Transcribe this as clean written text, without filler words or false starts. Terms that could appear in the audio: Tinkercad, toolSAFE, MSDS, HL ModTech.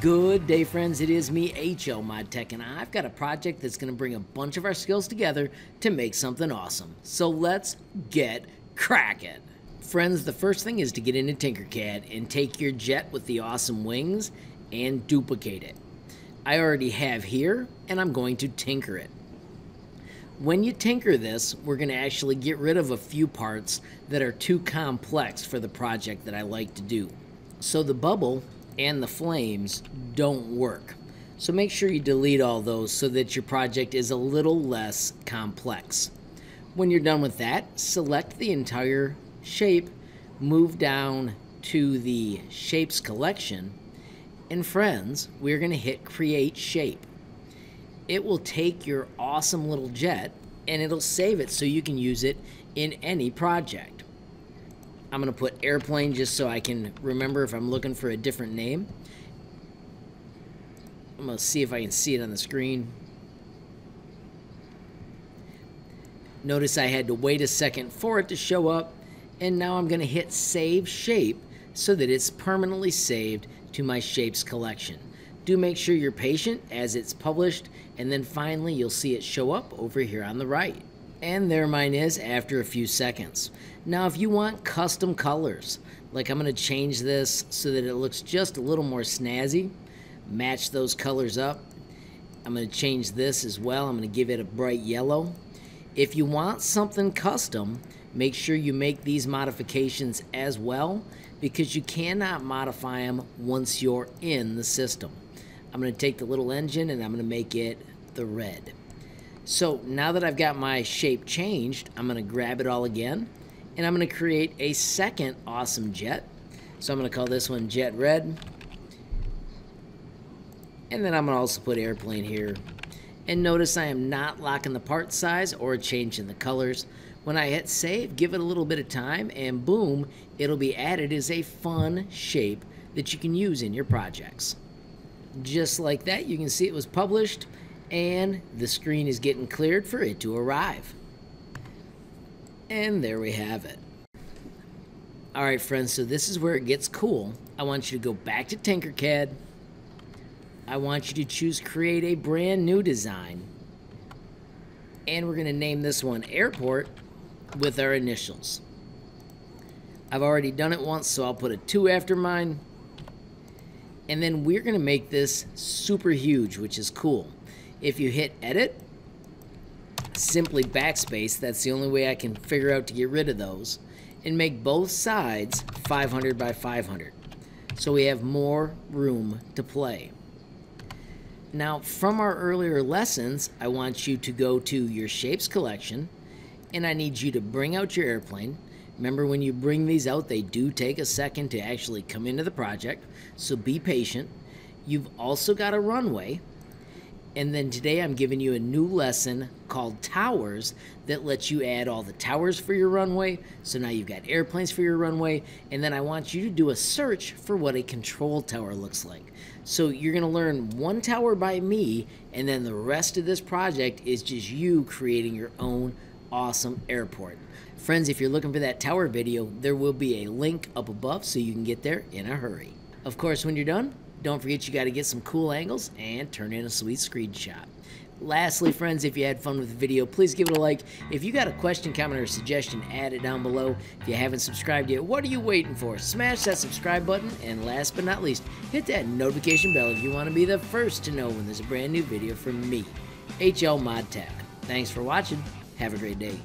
Good day, friends. It is me, HL ModTech, and I've got a project that's going to bring a bunch of our skills together to make something awesome. So let's get cracking. Friends, the first thing is to get into Tinkercad and take your jet with the awesome wings and duplicate it. I already have here, and I'm going to tinker it. When you tinker this, we're going to actually get rid of a few parts that are too complex for the project that I like to do. So the bubble and the flames don't work. So make sure you delete all those so that your project is a little less complex. When you're done with that, select the entire shape, move down to the shapes collection, and friends, we're gonna hit create shape. It will take your awesome little jet and it'll save it so you can use it in any project. I'm going to put airplane just so I can remember if I'm looking for a different name. I'm going to see if I can see it on the screen. Notice I had to wait a second for it to show up, and now I'm going to hit save shape so that it's permanently saved to my shapes collection. Do make sure you're patient as it's published, and then finally you'll see it show up over here on the right. And there mine is after a few seconds. Now if you want custom colors, like I'm going to change this so that it looks just a little more snazzy, match those colors up. I'm going to change this as well. I'm going to give it a bright yellow. If you want something custom, make sure you make these modifications as well, because you cannot modify them once you're in the system. I'm going to take the little engine and I'm going to make it the red. So now that I've got my shape changed, I'm going to grab it all again, and I'm going to create a second awesome jet. So I'm going to call this one Jet Red. And then I'm going to also put airplane here. And notice I am not locking the part size or changing the colors. When I hit save, give it a little bit of time, and boom, it'll be added as a fun shape that you can use in your projects. Just like that, you can see it was published, and the screen is getting cleared for it to arrive. And there we have it. All right, friends, so this is where it gets cool. I want you to go back to Tinkercad. I want you to choose create a brand new design. And we're gonna name this one Airport with our initials. I've already done it once, so I'll put a 2 after mine. And then we're gonna make this super huge, which is cool. If you hit edit, simply backspace, that's the only way I can figure out to get rid of those, and make both sides 500 by 500. So we have more room to play. Now, from our earlier lessons, I want you to go to your shapes collection, and I need you to bring out your airplane. Remember, when you bring these out, they do take a second to actually come into the project, so be patient. You've also got a runway. And then today I'm giving you a new lesson called Towers that lets you add all the towers for your runway. So now you've got airplanes for your runway. And then I want you to do a search for what a control tower looks like. So you're going to learn one tower by me, and then the rest of this project is just you creating your own awesome airport. Friends, if you're looking for that tower video, there will be a link up above so you can get there in a hurry. Of course, when you're done, don't forget you got to get some cool angles and turn in a sweet screenshot. Lastly, friends, if you had fun with the video, please give it a like. If you got a question, comment, or suggestion, add it down below. If you haven't subscribed yet, what are you waiting for? Smash that subscribe button, and last but not least, hit that notification bell if you want to be the first to know when there's a brand new video from me, HL ModTech. Thanks for watching. Have a great day.